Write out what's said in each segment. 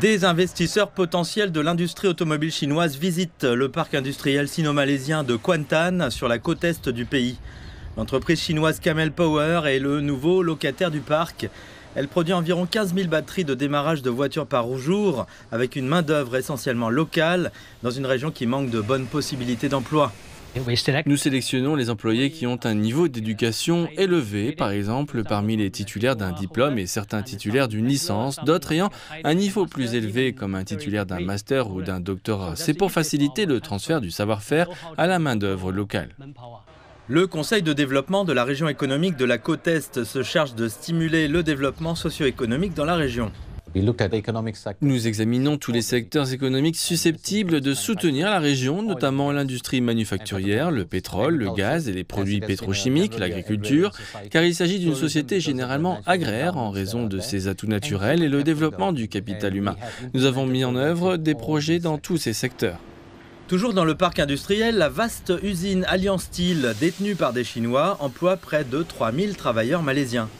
Des investisseurs potentiels de l'industrie automobile chinoise visitent le parc industriel sino-malaisien de Kuantan sur la côte est du pays. L'entreprise chinoise Camel Power est le nouveau locataire du parc. Elle produit environ 15 000 batteries de démarrage de voitures par jour avec une main-d'œuvre essentiellement locale dans une région qui manque de bonnes possibilités d'emploi. Nous sélectionnons les employés qui ont un niveau d'éducation élevé, par exemple parmi les titulaires d'un diplôme et certains titulaires d'une licence, d'autres ayant un niveau plus élevé comme un titulaire d'un master ou d'un doctorat. C'est pour faciliter le transfert du savoir-faire à la main-d'œuvre locale. Le Conseil de développement de la région économique de la côte Est se charge de stimuler le développement socio-économique dans la région. Nous examinons tous les secteurs économiques susceptibles de soutenir la région, notamment l'industrie manufacturière, le pétrole, le gaz et les produits pétrochimiques, l'agriculture, car il s'agit d'une société généralement agraire en raison de ses atouts naturels et le développement du capital humain. Nous avons mis en œuvre des projets dans tous ces secteurs. Toujours dans le parc industriel, la vaste usine Alliance Steel, détenue par des Chinois, emploie près de 3000 travailleurs malaisiens.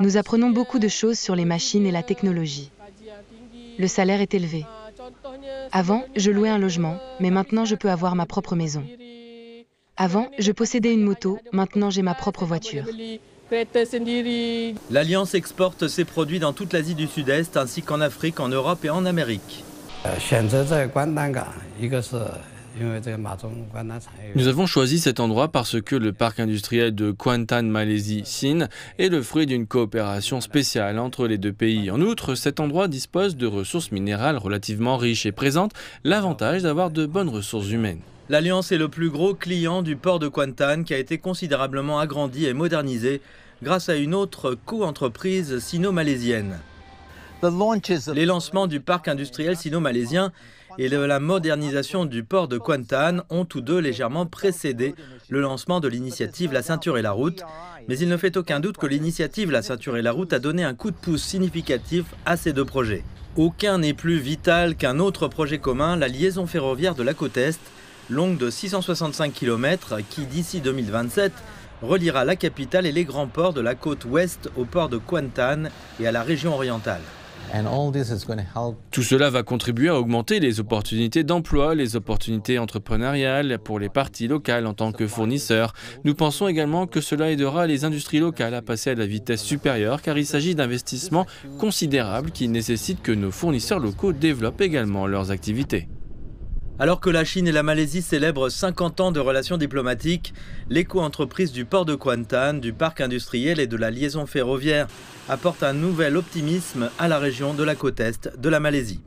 Nous apprenons beaucoup de choses sur les machines et la technologie. Le salaire est élevé. Avant, je louais un logement, mais maintenant je peux avoir ma propre maison. Avant, je possédais une moto, maintenant j'ai ma propre voiture. L'Alliance exporte ses produits dans toute l'Asie du Sud-Est, ainsi qu'en Afrique, en Europe et en Amérique. Nous avons choisi cet endroit parce que le parc industriel de Kuantan, Malaisie, Chine est le fruit d'une coopération spéciale entre les deux pays. En outre, cet endroit dispose de ressources minérales relativement riches et présente l'avantage d'avoir de bonnes ressources humaines. L'Alliance est le plus gros client du port de Kuantan qui a été considérablement agrandi et modernisé grâce à une autre co-entreprise sino-malaisienne. Les lancements du parc industriel sino-malaisien et la modernisation du port de Kuantan ont tous deux légèrement précédé le lancement de l'initiative La Ceinture et la Route. Mais il ne fait aucun doute que l'initiative La Ceinture et la Route a donné un coup de pouce significatif à ces deux projets. Aucun n'est plus vital qu'un autre projet commun, la liaison ferroviaire de la côte Est, longue de 665 km, qui d'ici 2027 reliera la capitale et les grands ports de la côte ouest au port de Kuantan et à la région orientale. Tout cela va contribuer à augmenter les opportunités d'emploi, les opportunités entrepreneuriales pour les parties locales en tant que fournisseurs. Nous pensons également que cela aidera les industries locales à passer à la vitesse supérieure car il s'agit d'investissements considérables qui nécessitent que nos fournisseurs locaux développent également leurs activités. Alors que la Chine et la Malaisie célèbrent 50 ans de relations diplomatiques, l'éco-entreprise du port de Kuantan, du parc industriel et de la liaison ferroviaire apporte un nouvel optimisme à la région de la côte Est de la Malaisie.